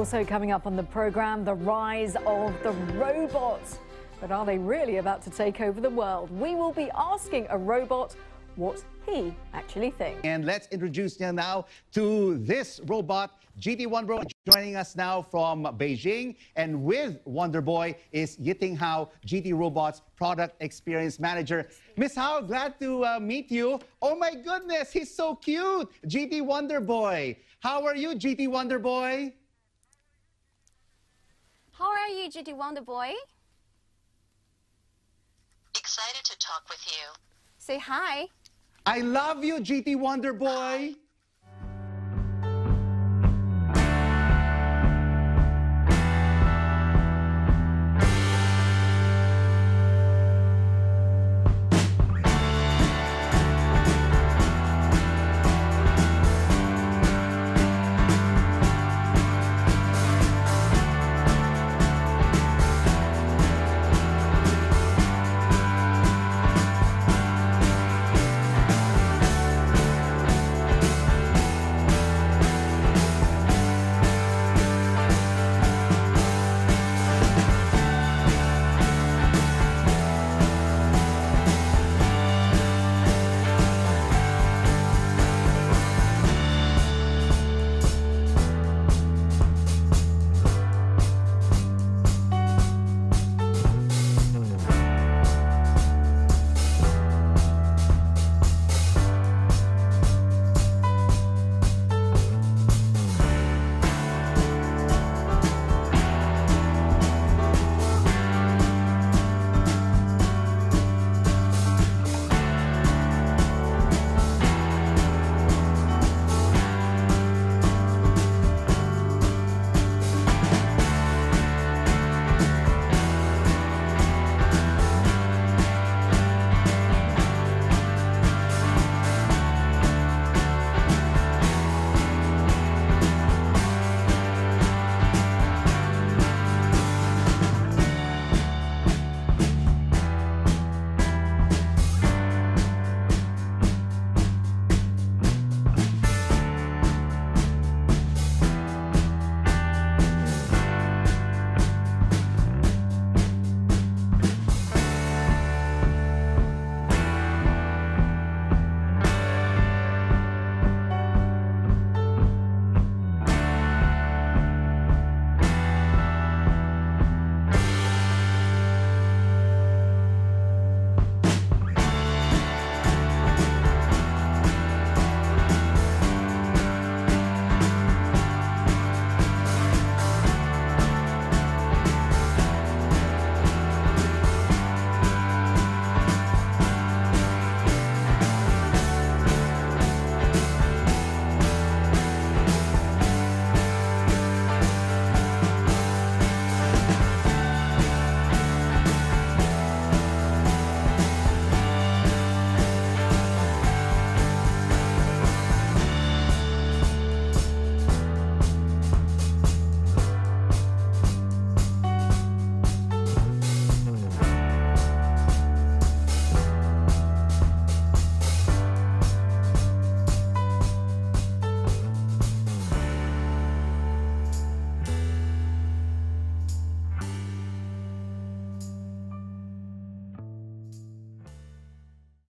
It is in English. Also coming up on the program, the rise of the robots. But are they really about to take over the world? We will be asking a robot what he actually thinks. And let's introduce you now to this robot, GT Wonder Boy, joining us now from Beijing. And with Wonder Boy is Yiting Hao, GT Robots Product Experience Manager. Miss Hao, glad to meet you. Oh my goodness, he's so cute, GT Wonder Boy. How are you, GT Wonder Boy? How are you, GT Wonder Boy? Excited to talk with you. Say hi. I love you, GT Wonder Boy.